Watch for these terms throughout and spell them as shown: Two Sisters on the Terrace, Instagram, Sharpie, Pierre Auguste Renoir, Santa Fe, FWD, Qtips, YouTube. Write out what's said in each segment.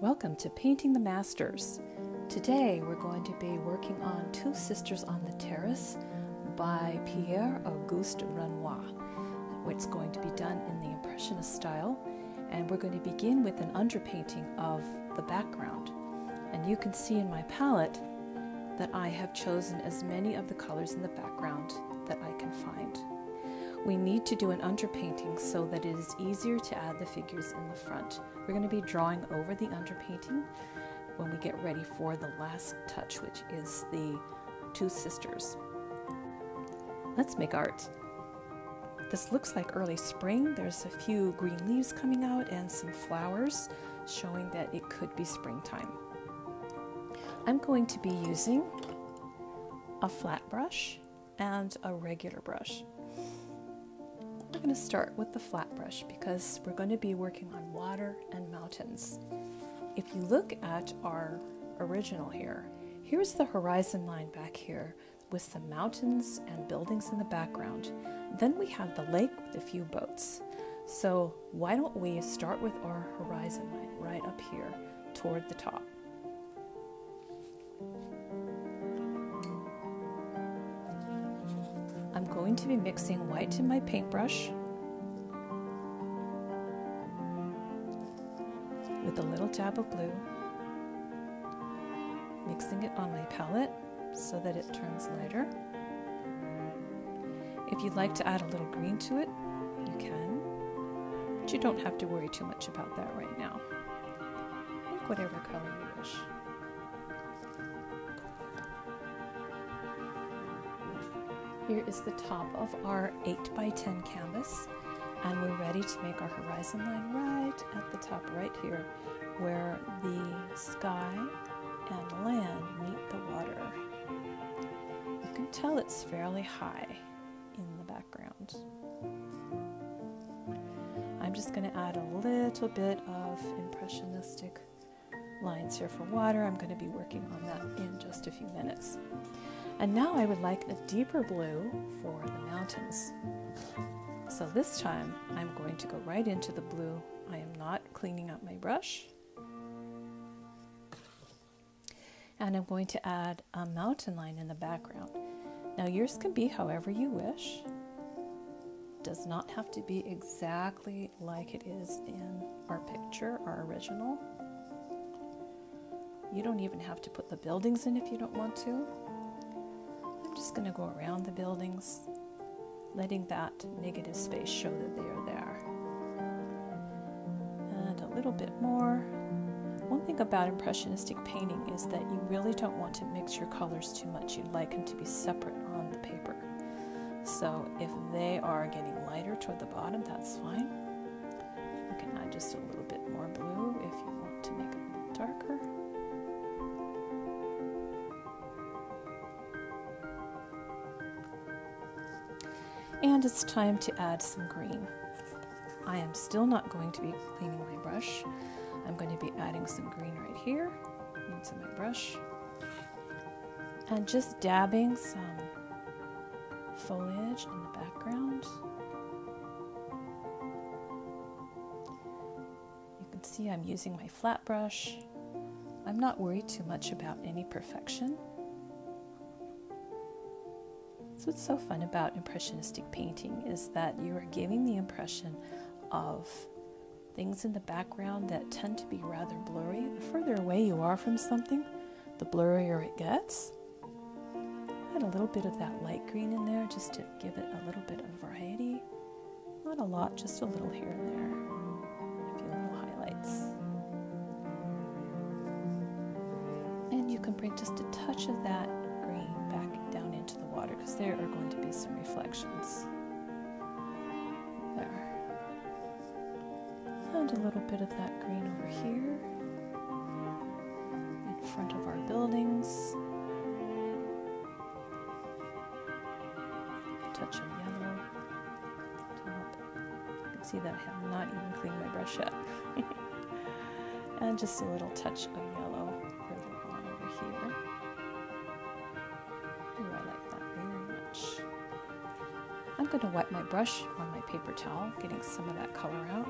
Welcome to Painting the Masters. Today we're going to be working on Two Sisters on the Terrace by Pierre Auguste Renoir. It's going to be done in the Impressionist style, and we're going to begin with an underpainting of the background. And you can see in my palette that I have chosen as many of the colors in the background that I can find. We need to do an underpainting so that it is easier to add the figures in the front. We're going to be drawing over the underpainting when we get ready for the last touch, which is the two sisters. Let's make art. This looks like early spring. There's a few green leaves coming out and some flowers showing that it could be springtime. I'm going to be using a flat brush and a regular brush. We're going to start with the flat brush because we're going to be working on water and mountains. If you look at our original here, here's the horizon line back here with some mountains and buildings in the background. Then we have the lake with a few boats. So why don't we start with our horizon line right up here toward the top. I'm going to be mixing white in my paintbrush with a little dab of blue, mixing it on my palette so that it turns lighter. If you'd like to add a little green to it, you can, but you don't have to worry too much about that right now. Pick whatever color you wish. Here is the top of our 8x10 canvas, and we're ready to make our horizon line right at the top right here where the sky and land meet the water. You can tell it's fairly high in the background. I'm just going to add a little bit of impressionistic lines here for water. I'm going to be working on that in just a few minutes. And now I would like a deeper blue for the mountains. So this time I'm going to go right into the blue. I am not cleaning up my brush. And I'm going to add a mountain line in the background. Now yours can be however you wish. Does not have to be exactly like it is in our picture, our original. You don't even have to put the buildings in if you don't want to. Just going to go around the buildings, letting that negative space show that they are there. And a little bit more. One thing about impressionistic painting is that you really don't want to mix your colors too much. You'd like them to be separate on the paper. So if they are getting lighter toward the bottom, that's fine. You can add just a little bit more blue if you want to make it a little darker. And it's time to add some green. I am still not going to be cleaning my brush. I'm going to be adding some green right here into my brush. And just dabbing some foliage in the background. You can see I'm using my flat brush. I'm not worried too much about any perfection. That's what's so fun about impressionistic painting, is that you are giving the impression of things in the background that tend to be rather blurry. The further away you are from something, the blurrier it gets. Add a little bit of that light green in there just to give it a little bit of variety. Not a lot, just a little here and there. A few little highlights. And you can bring just a touch of that green back down into the water because there are going to be some reflections. There. And a little bit of that green over here in front of our buildings. A touch of yellow. Top. You can see that I have not even cleaned my brush yet. And just a little touch of yellow further on over here. I'm going to wipe my brush on my paper towel, getting some of that color out.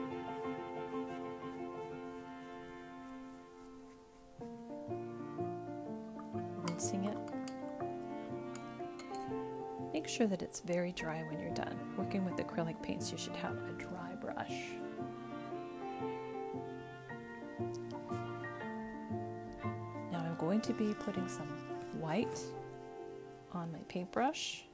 rinsing it. Make sure that it's very dry when you're done. Working with acrylic paints, you should have a dry brush. Now I'm going to be putting some white on my paintbrush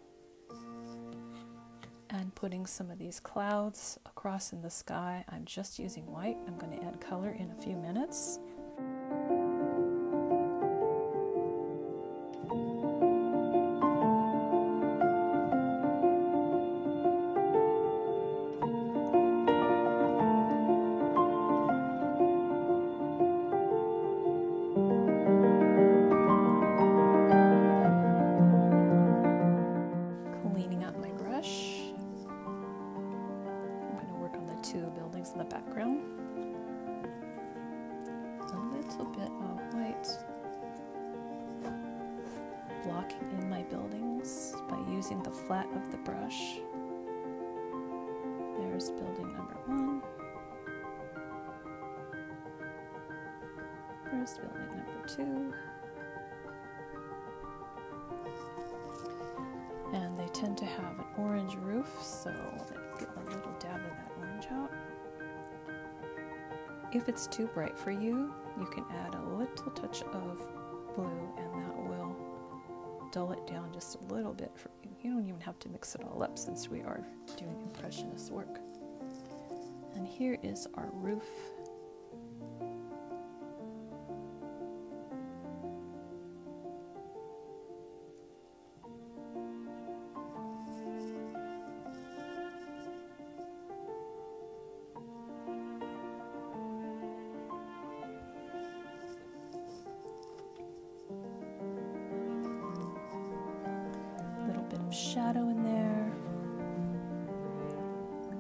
and putting some of these clouds across in the sky. I'm just using white. I'm going to add color in a few minutes. In the background, a little bit of white blocking in my buildings by using the flat of the brush. There's building number one. There's building number two. And they tend to have an orange roof, so let's get a little dab of that orange out. If it's too bright for you, you can add a little touch of blue and that will dull it down just a little bit for you. You don't even have to mix it all up since we are doing impressionist work. And here is our roof. Shadow in there.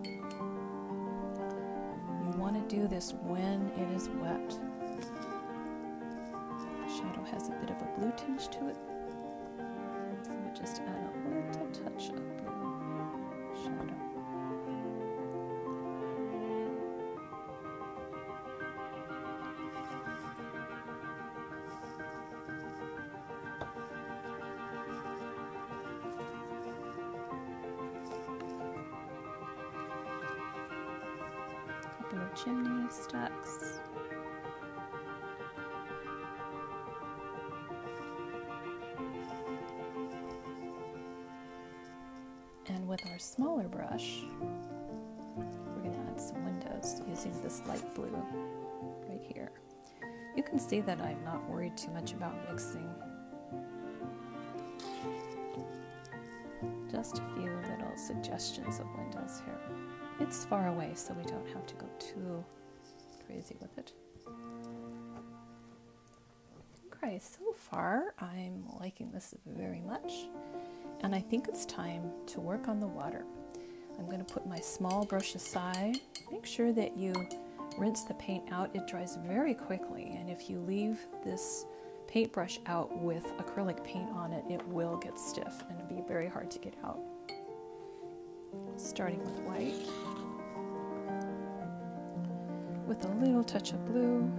You want to do this when it is wet. The shadow has a bit of a blue tinge to it, so we just add a little touch of blue shadow. Chimney stacks. And with our smaller brush, we're going to add some windows using this light blue right here. You can see that I'm not worried too much about mixing. Just a few little suggestions of windows here. It's far away, so we don't have to go too crazy with it. Okay, so far I'm liking this very much, and I think it's time to work on the water. I'm going to put my small brush aside. Make sure that you rinse the paint out. It dries very quickly, and if you leave this paintbrush out with acrylic paint on it, it will get stiff and it'll be very hard to get out. Starting with white, with a little touch of blue,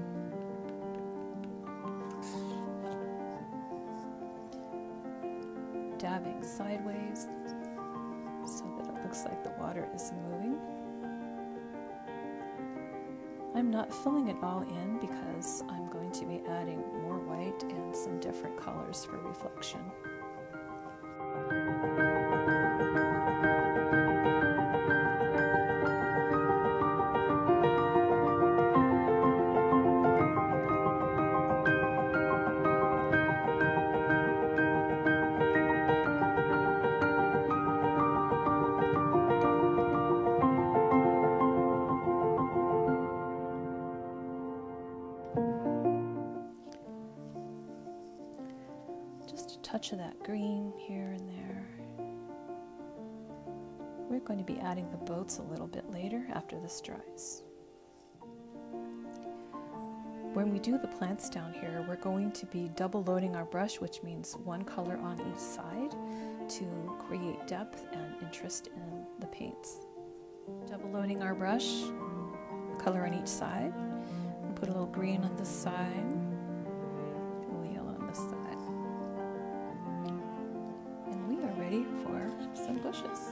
dabbing sideways so that it looks like the water is moving. I'm not filling it all in because I'm going to be adding more white and some different colors for reflection. Touch of that green here and there. We're going to be adding the boats a little bit later after this dries. When we do the plants down here, we're going to be double loading our brush, which means one color on each side to create depth and interest in the paints. Double loading our brush, a color on each side. We'll put a little green on this side, a little yellow on this side. delicious.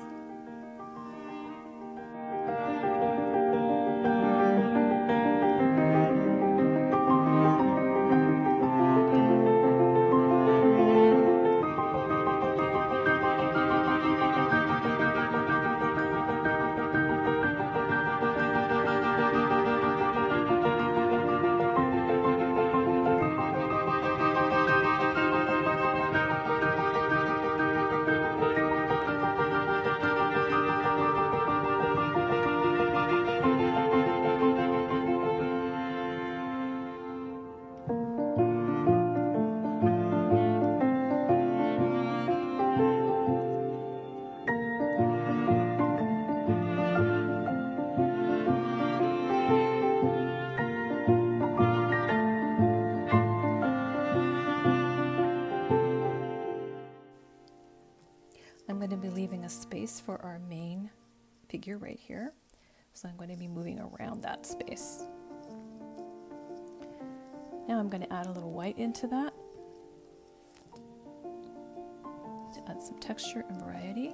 For our main figure right here, so I'm going to be moving around that space. Now I'm going to add a little white into that to add some texture and variety.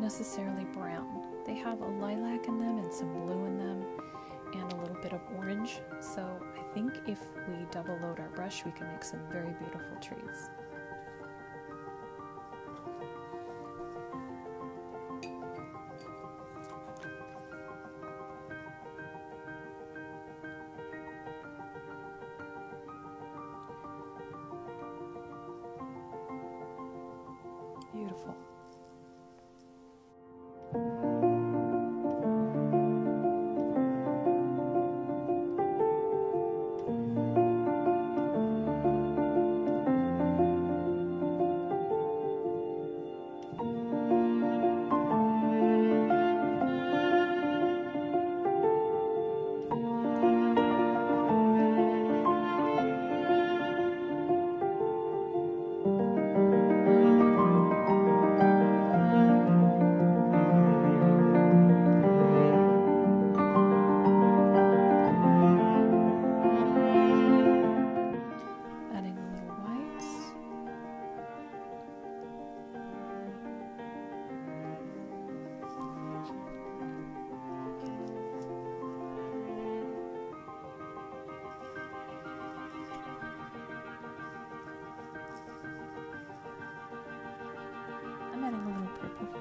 Necessarily brown. They have a lilac in them and some blue in them and a little bit of orange. So I think if we double load our brush, we can make some very beautiful trees. Beautiful.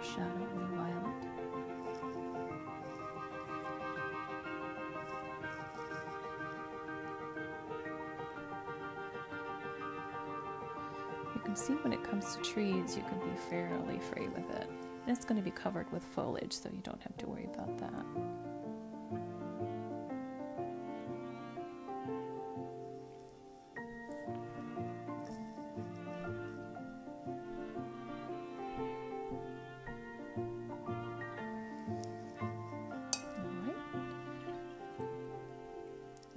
Shadow in the wild. You can see when it comes to trees, you can be fairly free with it. And it's going to be covered with foliage, so you don't have to worry about that.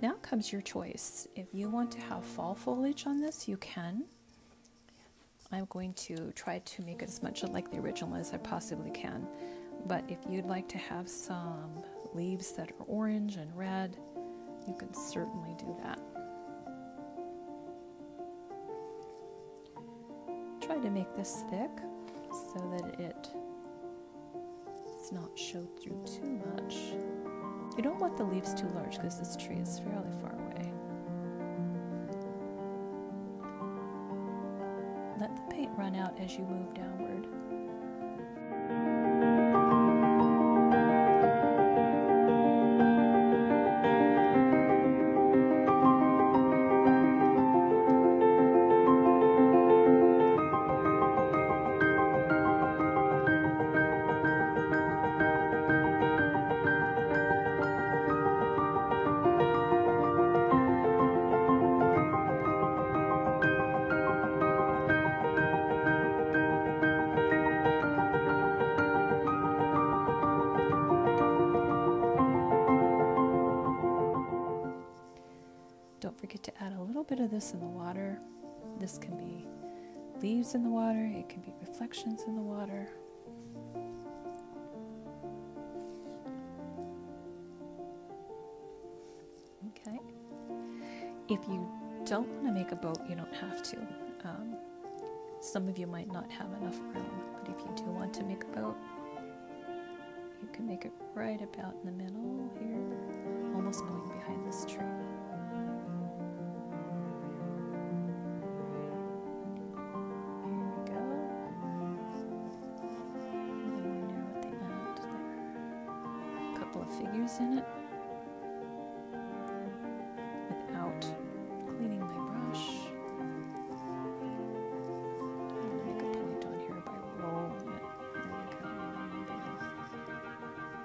Now comes your choice. If you want to have fall foliage on this, you can. I'm going to try to make it as much like the original as I possibly can. But if you'd like to have some leaves that are orange and red, you can certainly do that. Try to make this thick so that it does not show through too much. You don't want the leaves too large because this tree is fairly far away. Let the paint run out as you move downward. Don't forget to add a little bit of this in the water. This can be leaves in the water, it can be reflections in the water. Okay. If you don't want to make a boat, you don't have to. Some of you might not have enough room, but if you do want to make a boat, you can make it right about in the middle here, almost going behind this tree. Figures in it without cleaning my brush. I'm going to make a point on here by rolling it. There we go.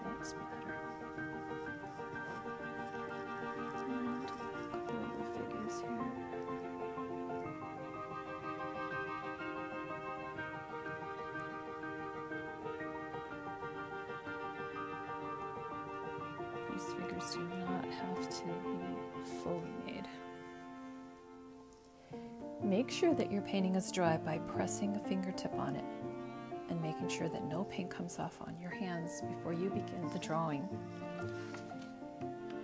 That's better. And a couple of the figures here. These figures do not have to be fully made. Make sure that your painting is dry by pressing a fingertip on it and making sure that no paint comes off on your hands before you begin the drawing.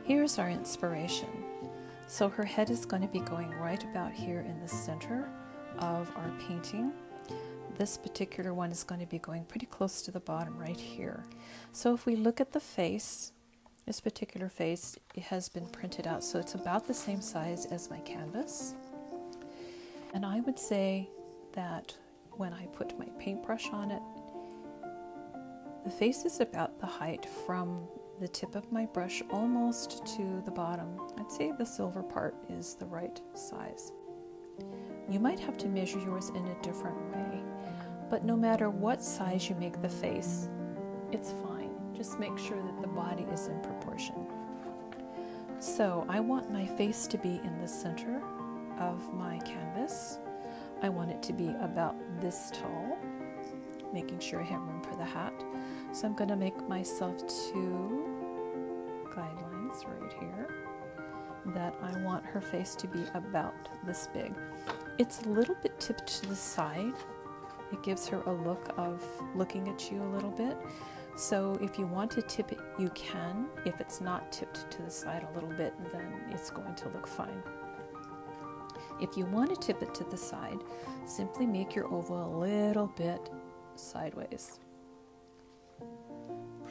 Here's our inspiration. So her head is going to be going right about here in the center of our painting. This particular one is going to be going pretty close to the bottom right here. So if we look at the face, this particular face, it has been printed out, so it's about the same size as my canvas. And I would say that when I put my paintbrush on it, the face is about the height from the tip of my brush almost to the bottom. I'd say the silver part is the right size. You might have to measure yours in a different way, but no matter what size you make the face, it's fine. Just make sure that the body is in proportion. So I want my face to be in the center of my canvas. I want it to be about this tall, making sure I have room for the hat. So I'm going to make myself two guidelines right here that I want her face to be about this big. It's a little bit tipped to the side. It gives her a look of looking at you a little bit. So if you want to tip it, you can. If it's not tipped to the side a little bit, then it's going to look fine. If you want to tip it to the side, simply make your oval a little bit sideways.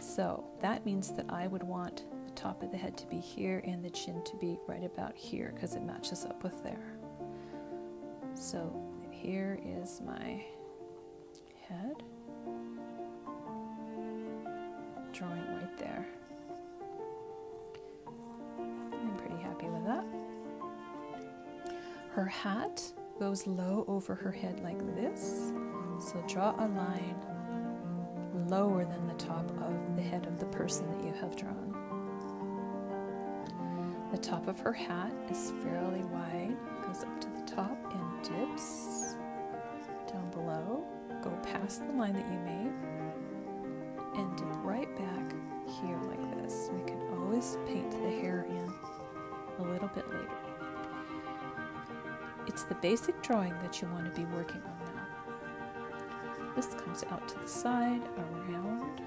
So that means that I would want the top of the head to be here and the chin to be right about here because it matches up with there. So here is my head. Drawing right there. I'm pretty happy with that. Her hat goes low over her head like this. So draw a line lower than the top of the head of the person that you have drawn. The top of her hat is fairly wide, goes up to the top and dips down below. Go past the line that you made. And dip right back here like this. We can always paint the hair in a little bit later. It's the basic drawing that you want to be working on now. This comes out to the side, around,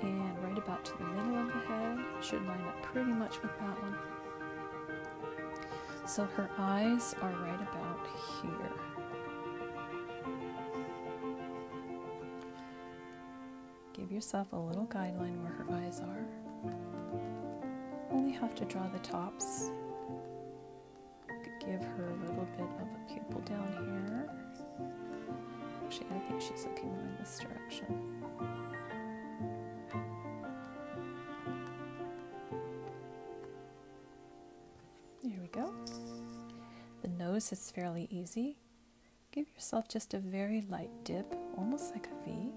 and right about to the middle of the head. Should line up pretty much with that one. So her eyes are right about here. Give yourself a little guideline where her eyes are. Only have to draw the tops. Give her a little bit of a pupil down here. Actually, I think she's looking more in this direction. There we go. The nose is fairly easy. Give yourself just a very light dip, almost like a V.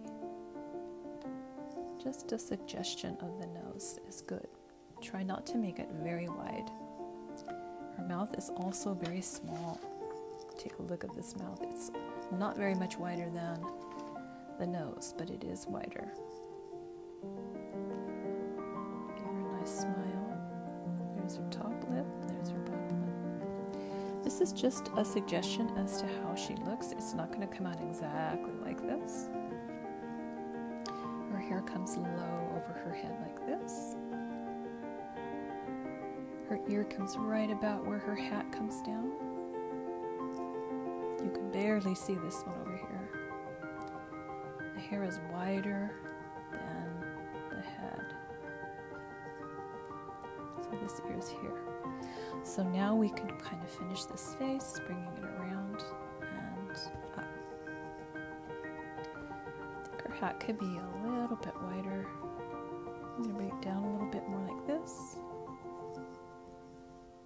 Just a suggestion of the nose is good. Try not to make it very wide. Her mouth is also very small. Take a look at this mouth. It's not very much wider than the nose, but it is wider. Give her a nice smile. There's her top lip, there's her bottom lip. This is just a suggestion as to how she looks. It's not going to come out exactly like this. Her hair comes low over her head like this. Her ear comes right about where her hat comes down. You can barely see this one over here. The hair is wider than the head. So this ear is here. So now we can kind of finish this face, bringing it around and up. I think her hat could be a little bit wider. I'm going to bring it down a little bit more like this.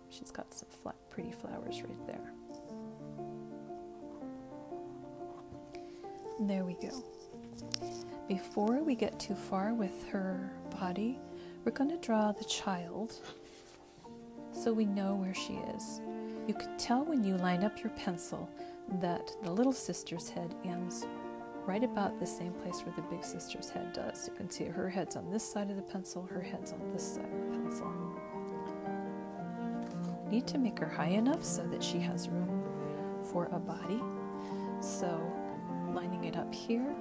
She's got some pretty flowers right there. And there we go. Before we get too far with her body, we're going to draw the child so we know where she is. You can tell when you line up your pencil that the little sister's head ends right about the same place where the big sister's head does. You can see her head's on this side of the pencil, her head's on this side of the pencil. You need to make her high enough so that she has room for a body. So lining it up here,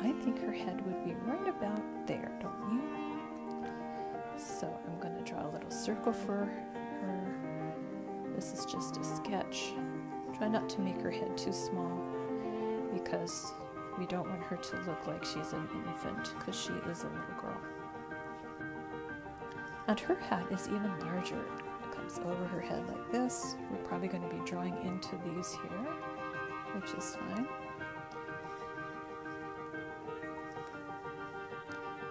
I think her head would be right about there, don't you? So I'm going to draw a little circle for her. This is just a sketch. Try not to make her head too small because we don't want her to look like she's an infant, because she is a little girl. And her hat is even larger. It comes over her head like this. We're probably going to be drawing into these here, which is fine.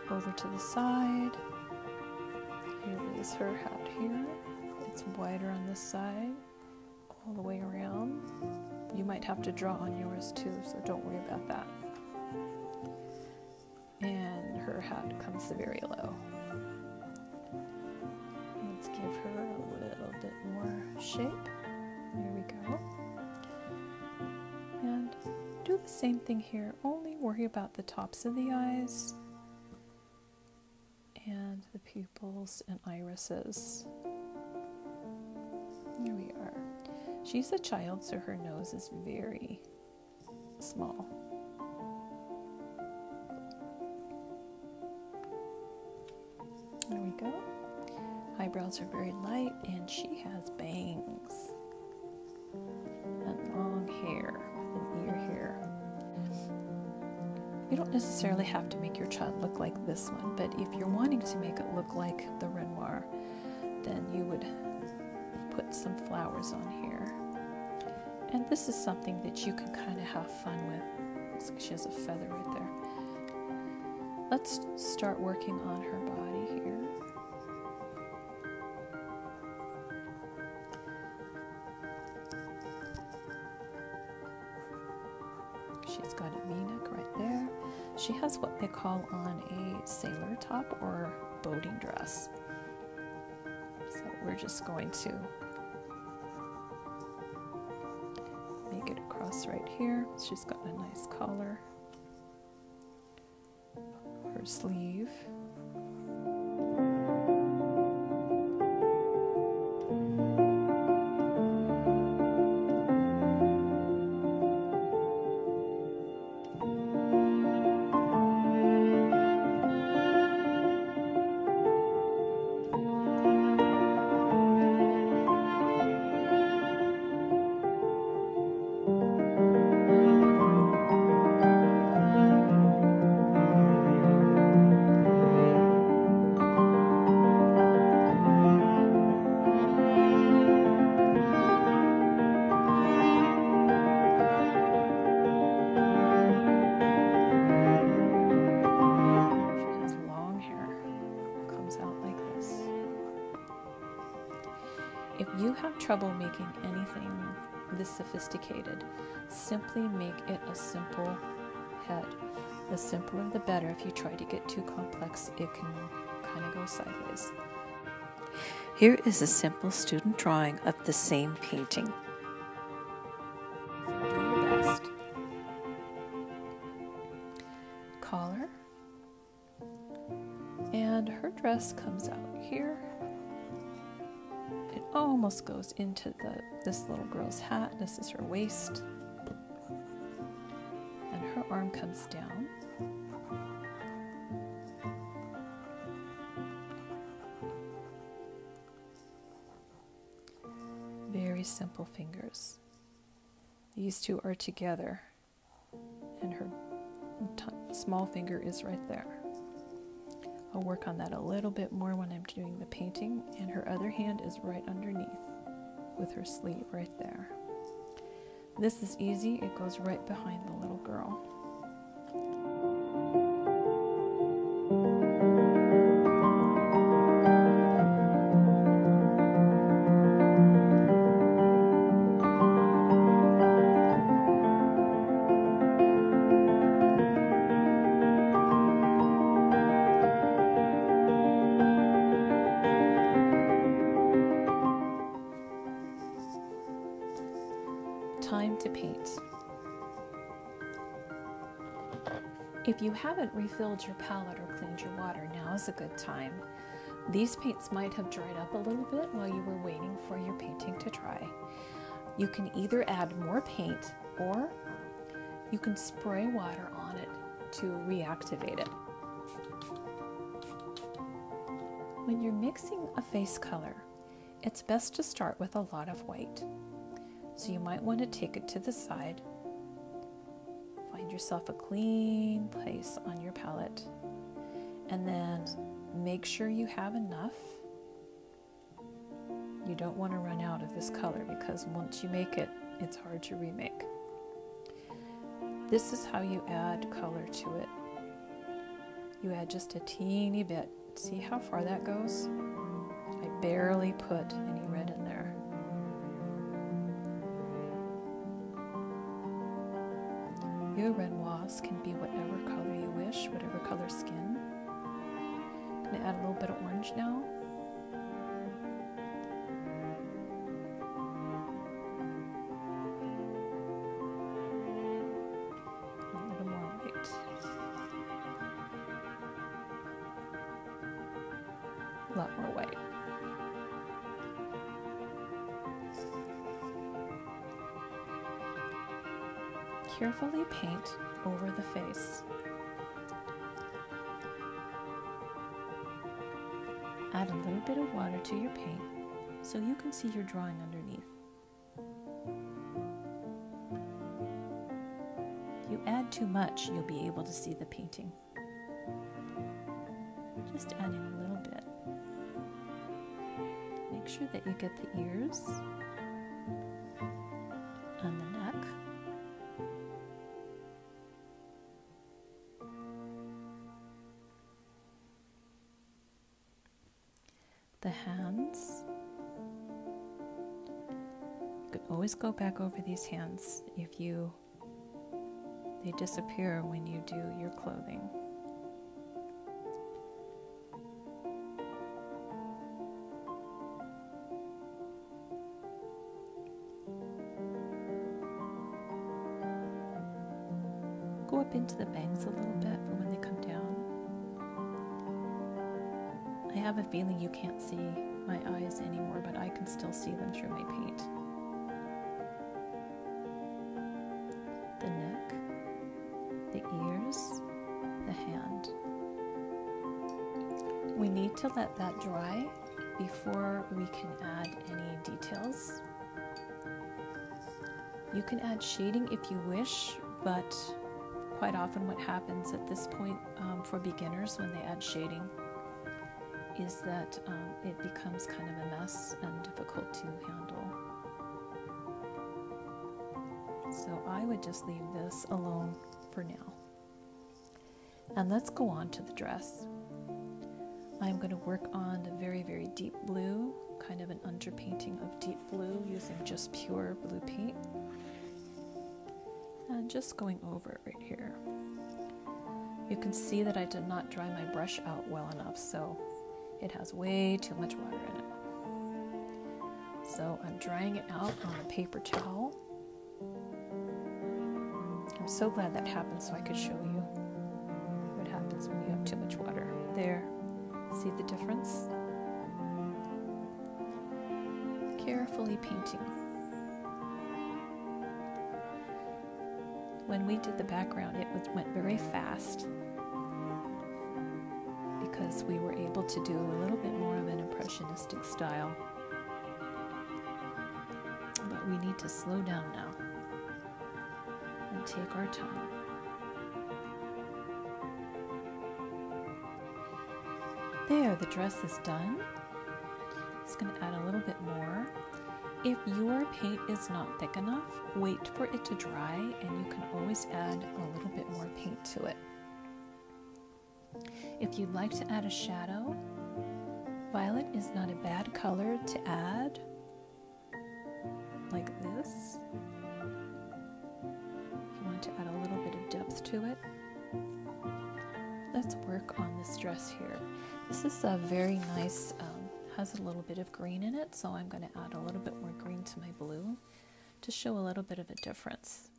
Over to the side. Here is her hat here. It's wider on this side, all the way around. You might have to draw on yours too, so don't worry about that. And her hat comes very low. Let's give her a little bit more shape. There we go. And do the same thing here. Only worry about the tops of the eyes and the pupils and irises. Here we are. She's a child, so her nose is very small. There we go. Eyebrows are very light, and she has bangs and long hair with an ear here. You don't necessarily have to make your child look like this one, but if you're wanting to make it look like the Renoir, then you would put some flowers on here. And this is something that you can kind of have fun with. She has a feather right there. Let's start working on her body here. She's got a v-neck right there. She has what they call on a sailor top or boating dress. So we're just going to make it across right here. She's got a nice collar, her sleeve. If you have trouble making anything this sophisticated, simply make it a simple head. The simpler the better. If you try to get too complex, it can kind of go sideways. Here is a simple student drawing of the same painting. So do your best. Collar. And her dress comes out here. almost goes into this little girl's hat. This is her waist. And her arm comes down. Very simple fingers. These two are together, and her small finger is right there. I'll work on that a little bit more when I'm doing the painting, and her other hand is right underneath with her sleeve right there. This is easy, it goes right behind the little girl. Time to paint. If you haven't refilled your palette or cleaned your water, now is a good time. These paints might have dried up a little bit while you were waiting for your painting to dry. You can either add more paint or you can spray water on it to reactivate it. When you're mixing a face color, it's best to start with a lot of white. So you might want to take it to the side, find yourself a clean place on your palette, and then make sure you have enough. You don't want to run out of this color because once you make it, it's hard to remake. This is how you add color to it. You add just a teeny bit. See how far that goes? I barely put any red in there. Your Renoirs can be whatever color you wish, whatever color skin. I'm going to add a little bit of orange now. A little more white. A lot more white. Carefully paint over the face. Add a little bit of water to your paint so you can see your drawing underneath. If you add too much, you'll be able to see the painting. Just adding a little bit. Make sure that you get the ears and the neck. The hands. You can always go back over these hands if they disappear when you do your clothing. Go up into the bangs a little bit for when they come down. I have a feeling you can't see my eyes anymore, but I can still see them through my paint. The neck, the ears, the hand. We need to let that dry before we can add any details. You can add shading if you wish, but quite often what happens at this point for beginners when they add shading is that it becomes kind of a mess and difficult to handle. So I would just leave this alone for now. And let's go on to the dress. I'm going to work on the very, very deep blue, kind of an underpainting of deep blue using just pure blue paint. And just going over it right here. You can see that I did not dry my brush out well enough, so it has way too much water in it. So I'm drying it out on a paper towel. I'm so glad that happened so I could show you what happens when you have too much water. There, see the difference? carefully painting. When we did the background, it went very fast because we were able to do a little bit more of an impressionistic style. But we need to slow down now and take our time. There, the dress is done. Just going to add a little bit more. If your paint is not thick enough, wait for it to dry and you can always add a little bit more paint to it. If you'd like to add a shadow, violet is not a bad color to add, like this. If you want to add a little bit of depth to it. Let's work on this dress here. This is a very nice, has a little bit of green in it, so I'm going to add a little bit more green to my blue to show a little bit of a difference.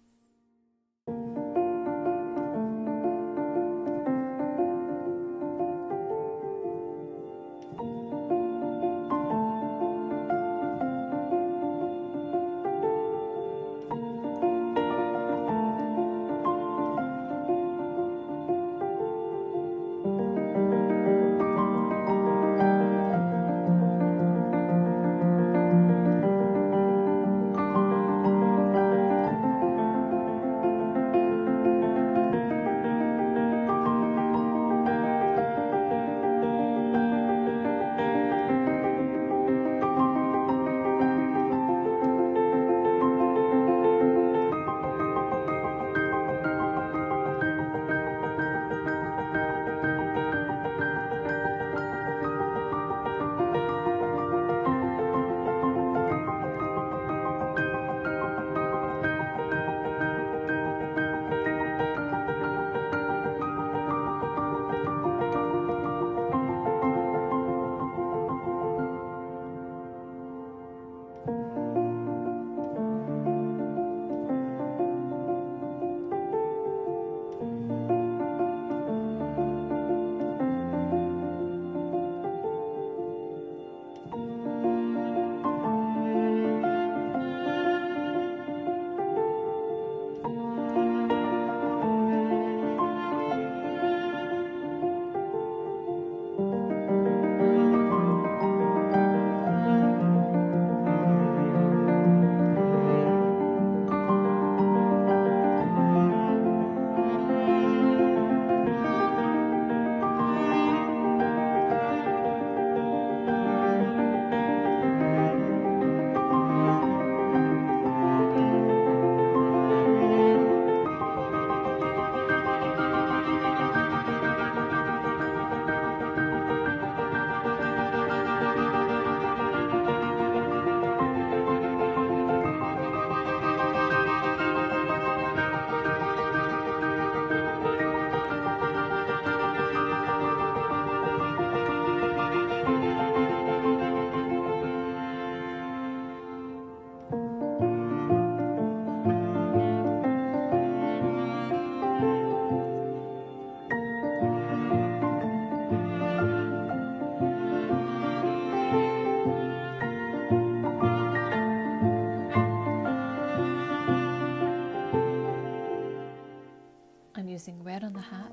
Using red on the hat.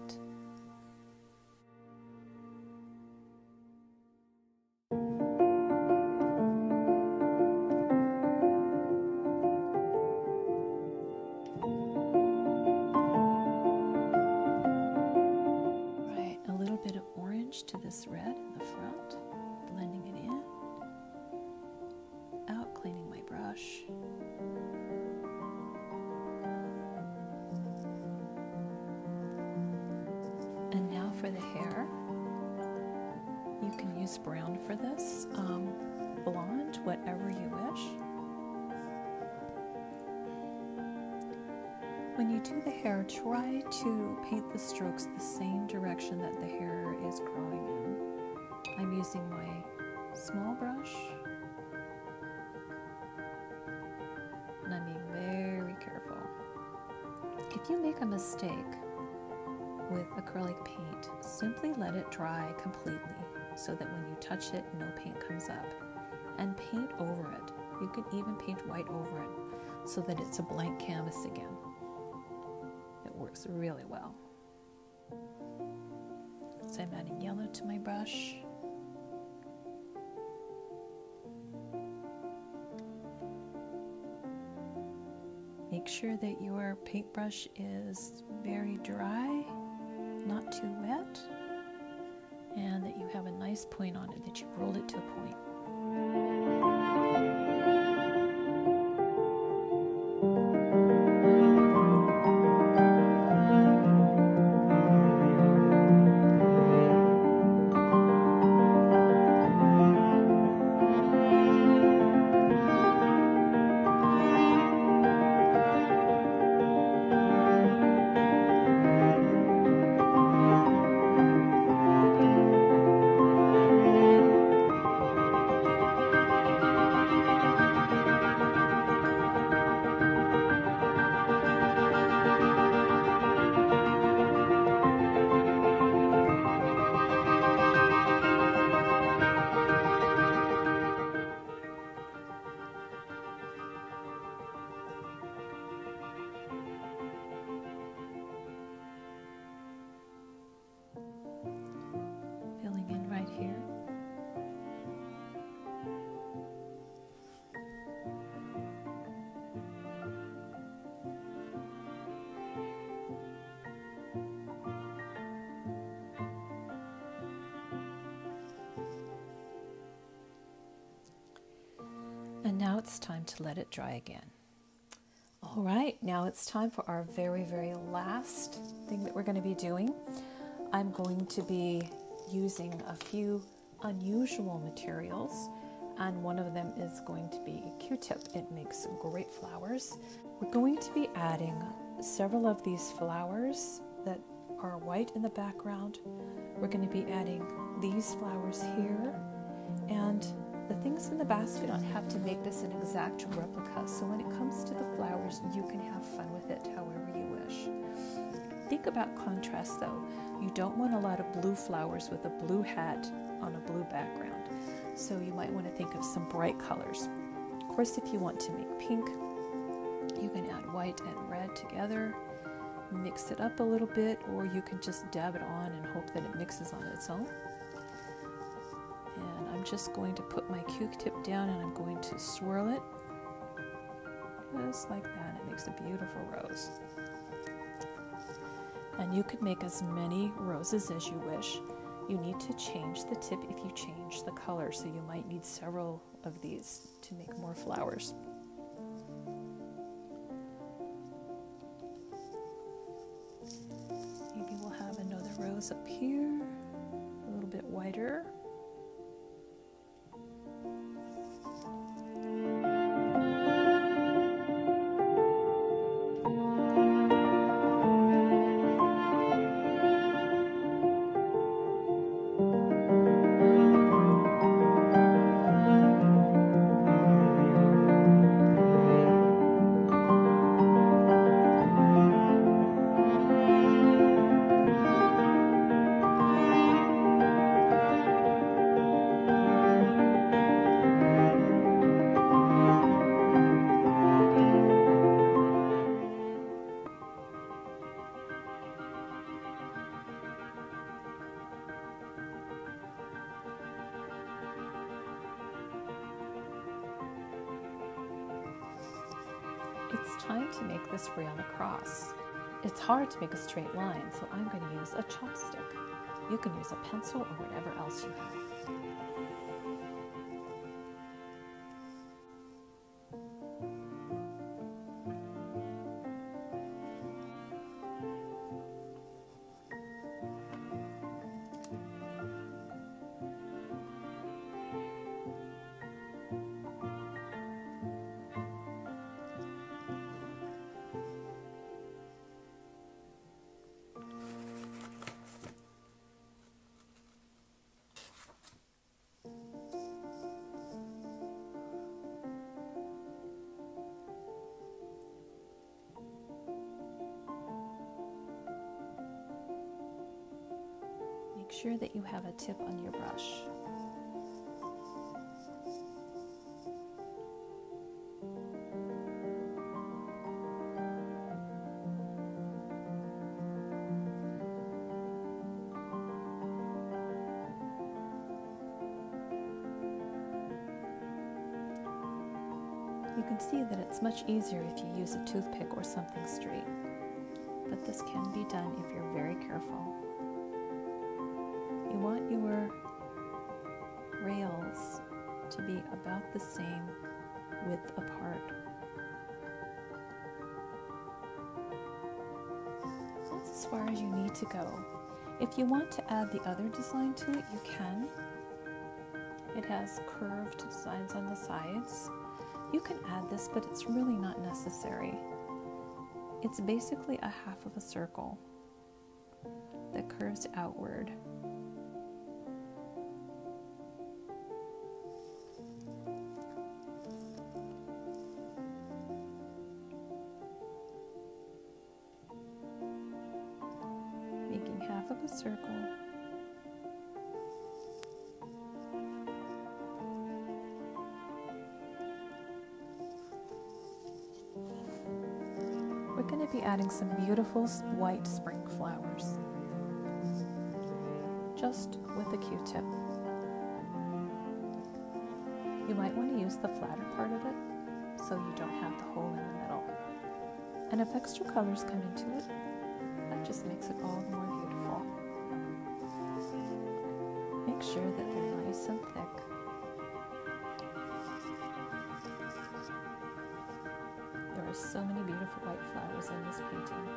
Right, a little bit of orange to this red in the front, blending it in. Out, cleaning my brush. For the hair, you can use brown for this, blonde, whatever you wish. When you do the hair, try to paint the strokes the same direction that the hair is growing in. I'm using my small brush, and I'm being very careful. If you make a mistake with acrylic paint, simply let it dry completely so that when you touch it, no paint comes up, and paint over it. You could even paint white over it so that it's a blank canvas again. It works really well. So I'm adding yellow to my brush. Make sure that your paintbrush is very dry, not too wet, and that you have a nice point on it, that you've rolled it to a point. And now it's time to let it dry again. All right, now it's time for our very, very last thing that we're going to be doing. I'm going to be using a few unusual materials, and one of them is going to be a Q-tip. It makes great flowers. We're going to be adding several of these flowers that are white in the background. We're going to be adding these flowers here, and the things in the basket, you don't have to make this an exact replica, so when it comes to the flowers, you can have fun with it however you wish. Think about contrast though. You don't want a lot of blue flowers with a blue hat on a blue background, so you might want to think of some bright colors. Of course, if you want to make pink, you can add white and red together, mix it up a little bit, or you can just dab it on and hope that it mixes on its own. And I'm just going to put my Q-tip down and I'm going to swirl it just like that. It makes a beautiful rose. And you could make as many roses as you wish. You need to change the tip if you change the color, so you might need several of these to make more flowers. Maybe we'll have another rose up here, a little bit wider. It's time to make this rail across. It's hard to make a straight line, so I'm going to use a chopstick. You can use a pencil or whatever else you have. Make sure that you have a tip on your brush. can see that it's much easier if you use a toothpick or something straight, but this can be done if you're very careful. You want your rails to be about the same width apart. That's as far as you need to go. If you want to add the other design to it, you can. It has curved designs on the sides. You can add this, but it's really not necessary. It's basically a half of a circle that curves outward. Making half of a circle. We're going to be adding some beautiful white spring flowers, just with a Q-tip. You might want to use the flatter part of it so you don't have the hole in the middle. And if extra colors come into it, that just makes it all the more beautiful. Make sure that they're nice and thick. There are so many beautiful white flowers in this painting.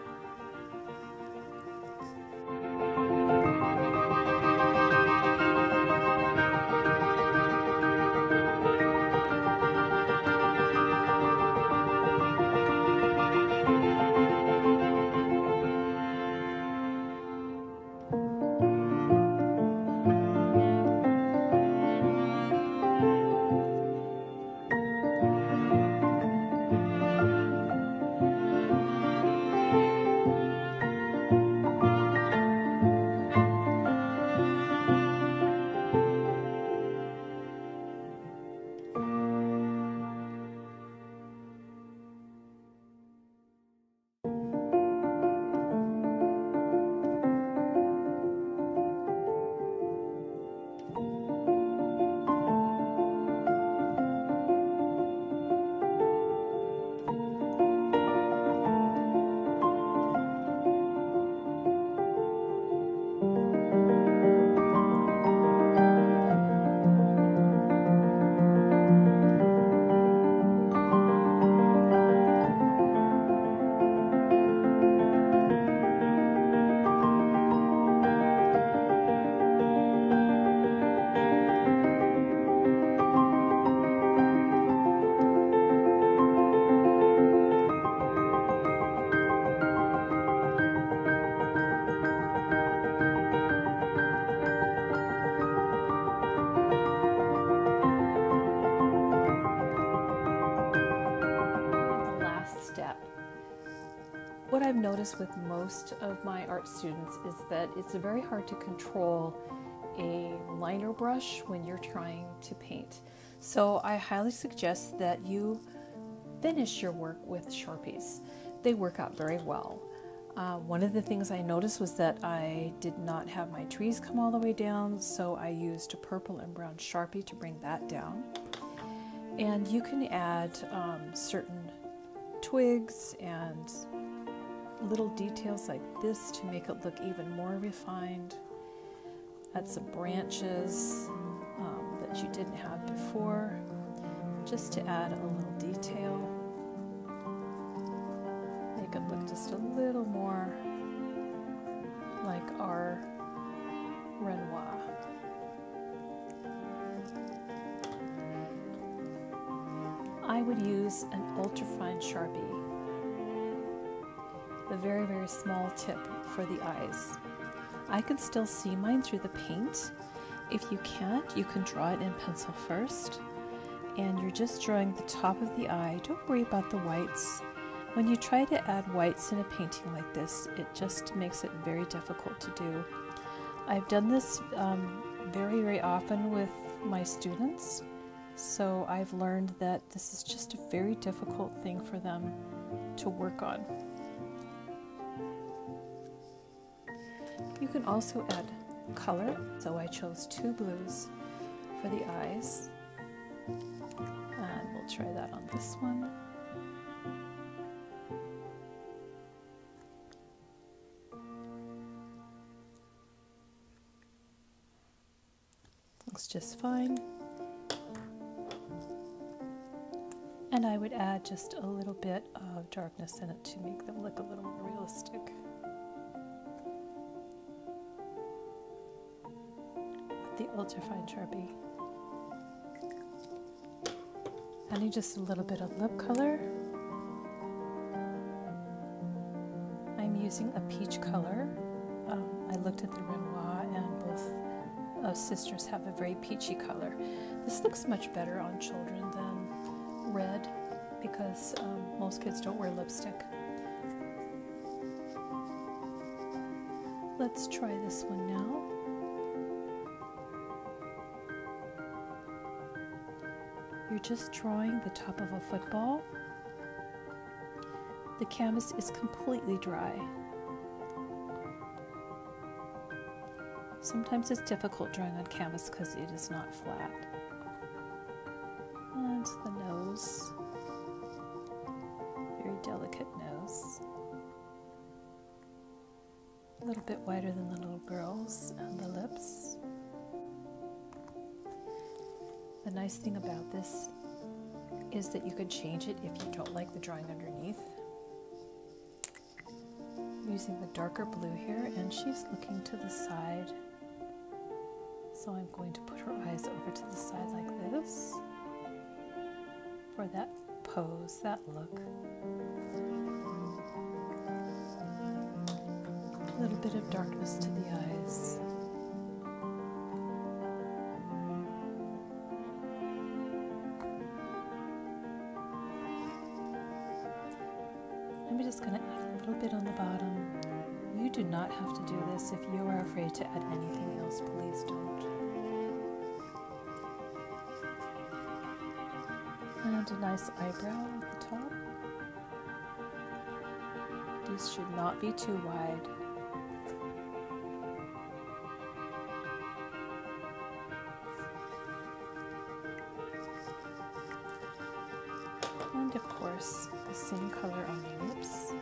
What I've noticed with most of my art students is that it's very hard to control a liner brush when you're trying to paint. So I highly suggest that you finish your work with Sharpies. They work out very well. One of the things I noticed was that I did not have my trees come all the way down, so I used a purple and brown Sharpie to bring that down. And you can add certain twigs and little details like this to make it look even more refined. Add some branches that you didn't have before, just to add a little detail. Make it look just a little more like our Renoir. I would use an ultrafine Sharpie. A very, very small tip for the eyes. I can still see mine through the paint. If you can't, you can draw it in pencil first, and you're just drawing the top of the eye. Don't worry about the whites. When you try to add whites in a painting like this, it just makes it very difficult to do. I've done this very, very often with my students, so I've learned that this is just a very difficult thing for them to work on. You can also add color, so I chose two blues for the eyes. And we'll try that on this one. Looks just fine. And I would add just a little bit of darkness in it to make them look a little more realistic. With the ultra-fine Sharpie. Adding just a little bit of lip color. I'm using a peach color. I looked at the Renoir and both sisters have a very peachy color. This looks much better on children than red, because most kids don't wear lipstick. Let's try this one now. You're just drawing the top of a football. The canvas is completely dry. Sometimes it's difficult drawing on canvas because it is not flat. And the nose, very delicate nose, a little bit wider than the little girl's, and the lips. The nice thing about this is that you can change it if you don't like the drawing underneath. I'm using the darker blue here, and she's looking to the side, so I'm going to put her eyes over to the side like this. For that pose, that look. A little bit of darkness to the eyes. I'm just going to add a little bit on the bottom. You do not have to do this. If you are afraid to add anything else, please don't. And a nice eyebrow at the top. These should not be too wide. And of course, the same color on the lips.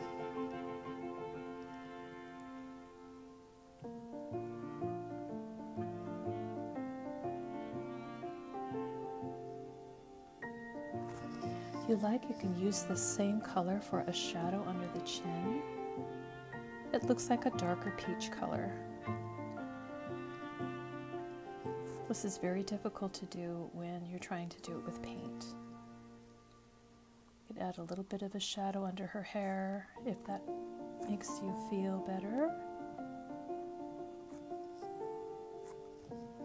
If you like, you can use the same color for a shadow under the chin. It looks like a darker peach color. This is very difficult to do when you're trying to do it with paint. You can add a little bit of a shadow under her hair if that makes you feel better.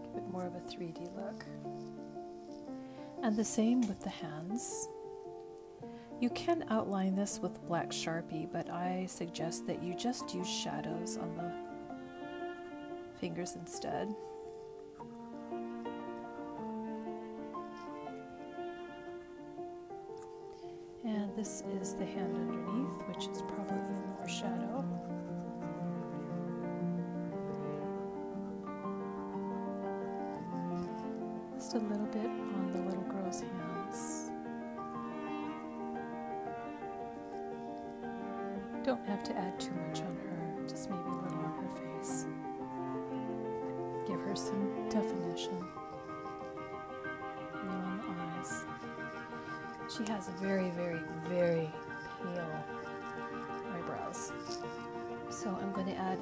Give it more of a 3D look. And the same with the hands. You can outline this with black Sharpie, but I suggest that you just use shadows on the fingers instead. And this is the hand underneath, which is probably more shadow. Just a little bit on the little girl's hands. Don't have to add too much on her, just maybe a little on her face. Give her some definition. And on the eyes. She has very, very, very pale eyebrows. So I'm going to add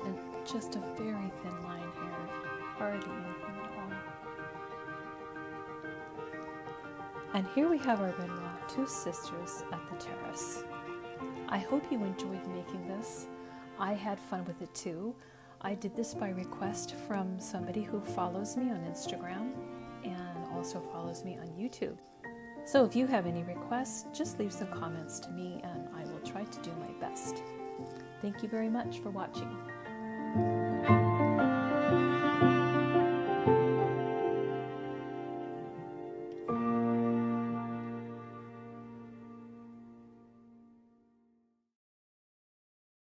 just a very thin line here, hardly anything at all. And here we have our Renoir, Two Sisters at the Terrace. I hope you enjoyed making this. I had fun with it too. I did this by request from somebody who follows me on Instagram and also follows me on YouTube. So if you have any requests, just leave some comments to me and I will try to do my best. Thank you very much for watching.